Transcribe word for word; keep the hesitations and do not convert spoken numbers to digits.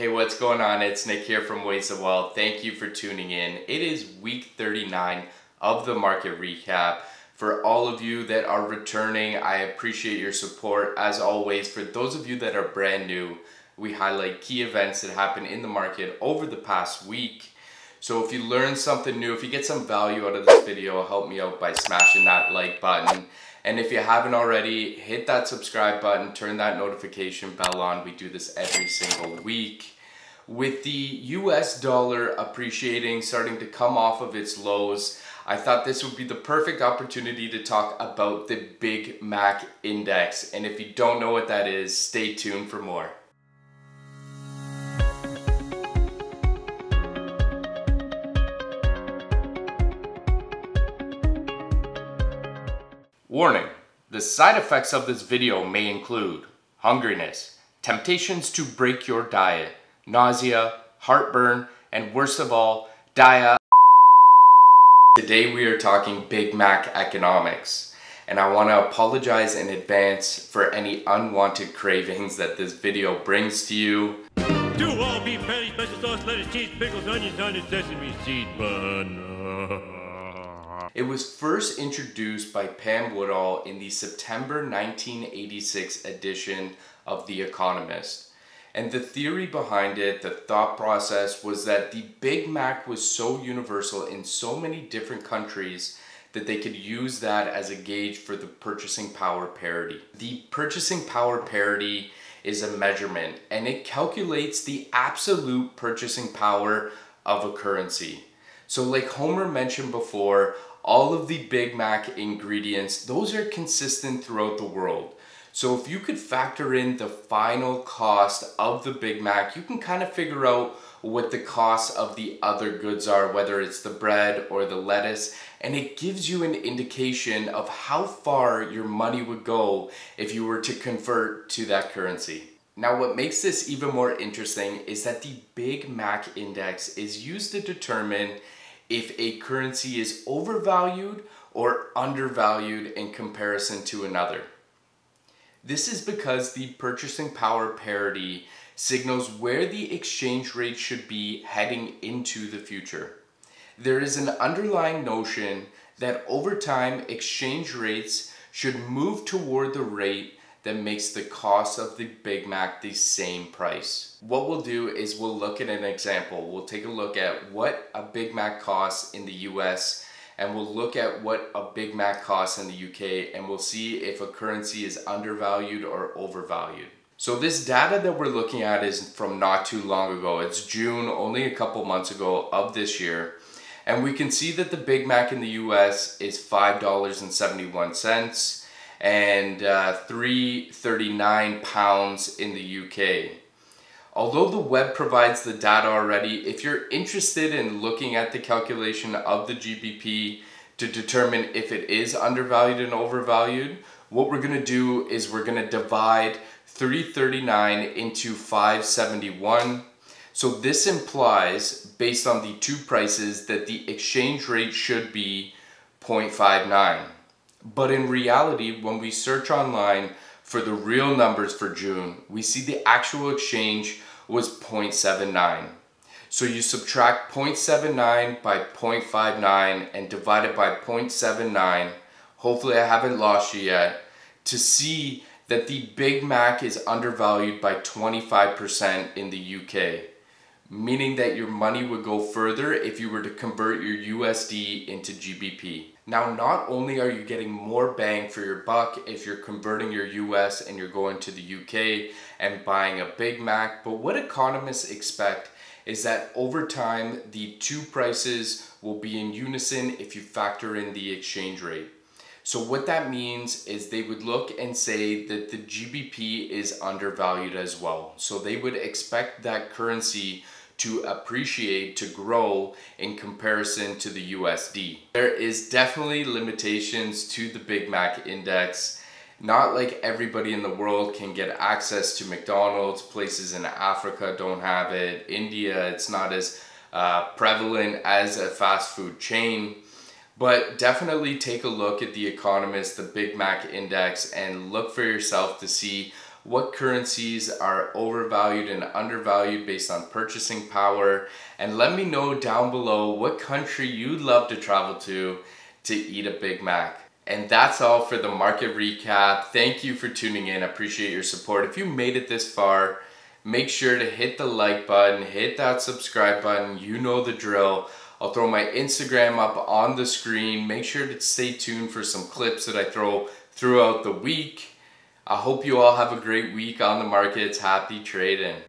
Hey, what's going on? It's Nick here from Ways to Wealth. Thank you for tuning in. It is week thirty-nine of the market recap. For all of you that are returning, I appreciate your support as always. For those of you that are brand new, we highlight key events that happen in the market over the past week. So if you learn something new, if you get some value out of this video, help me out by smashing that like button. And if you haven't already, hit that subscribe button, turn that notification bell on. We do this every single week. With the U S dollar appreciating, starting to come off of its lows, I thought this would be the perfect opportunity to talk about the Big Mac Index. And if you don't know what that is, stay tuned for more. Warning, the side effects of this video may include hungriness, temptations to break your diet, nausea, heartburn, and worst of all, diarrhea. Today we are talking Big Mac economics, and I want to apologize in advance for any unwanted cravings that this video brings to you. Do all beef patty, special sauce, lettuce, cheese, pickles, onions, onions, sesame seed bun. It was first introduced by Pam Woodall in the September nineteen eighty-six edition of The Economist. And the theory behind it, the thought process, was that the Big Mac was so universal in so many different countries that they could use that as a gauge for the purchasing power parity. The purchasing power parity is a measurement, and it calculates the absolute purchasing power of a currency. So like Homer mentioned before, all of the Big Mac ingredients, those are consistent throughout the world. So if you could factor in the final cost of the Big Mac, you can kind of figure out what the costs of the other goods are, whether it's the bread or the lettuce, and it gives you an indication of how far your money would go if you were to convert to that currency. Now, what makes this even more interesting is that the Big Mac Index is used to determine if a currency is overvalued or undervalued in comparison to another. This is because the purchasing power parity signals where the exchange rate should be heading into the future. There is an underlying notion that over time, exchange rates should move toward the rate that makes the cost of the Big Mac the same price. What we'll do is we'll look at an example. We'll take a look at what a Big Mac costs in the U S, and we'll look at what a Big Mac costs in the U K, and we'll see if a currency is undervalued or overvalued. So this data that we're looking at is from not too long ago. It's June, only a couple months ago of this year. And we can see that the Big Mac in the U S is five dollars and seventy-one cents. and uh, three dollars and thirty-nine cents in the U K. Although the web provides the data already, if you're interested in looking at the calculation of the G B P to determine if it is undervalued and overvalued, what we're gonna do is we're gonna divide three dollars and thirty-nine cents into five dollars and seventy-one cents. So this implies, based on the two prices, that the exchange rate should be zero point five nine. But in reality, when we search online for the real numbers for June, we see the actual exchange was zero point seven nine. So you subtract zero point seven nine by zero point five nine and divide it by zero point seven nine, hopefully I haven't lost you yet, to see that the Big Mac is undervalued by twenty-five percent in the U K. Meaning that your money would go further if you were to convert your U S D into G B P. Now, not only are you getting more bang for your buck if you're converting your U S and you're going to the U K and buying a Big Mac, but what economists expect is that over time, the two prices will be in unison if you factor in the exchange rate. So what that means is they would look and say that the G B P is undervalued as well. So they would expect that currency to appreciate, to grow in comparison to the U S D. There is definitely limitations to the Big Mac Index. Not like everybody in the world can get access to McDonald's. Places in Africa don't have it. India, it's not as uh, prevalent as a fast food chain. But definitely take a look at The Economist, the Big Mac Index, and look for yourself to see what currencies are overvalued and undervalued based on purchasing power, and let me know down below what country you'd love to travel to to eat a Big Mac. And that's all for the market recap. Thank you for tuning in. I appreciate your support. If you made it this far, make sure to hit the like button, hit that subscribe button. You know the drill. I'll throw my Instagram up on the screen. Make sure to stay tuned for some clips that I throw throughout the week. I hope you all have a great week on the markets. Happy trading.